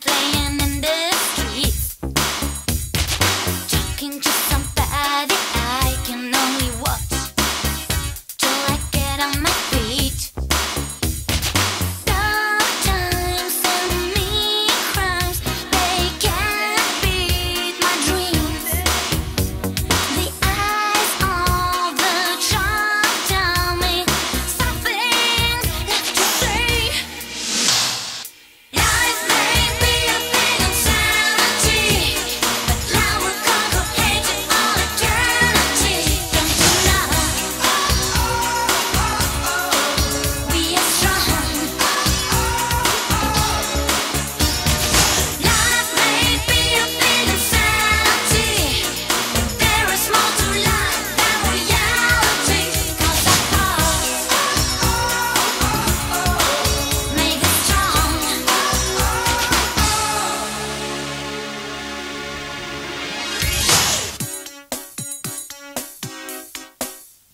been playing in the streets, talking to somebody I can only watch till I get on my feet. Sometimes in me crimes, they can't beat my dreams. The eyes of the child tell me something left to say.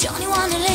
Johnny wanna live.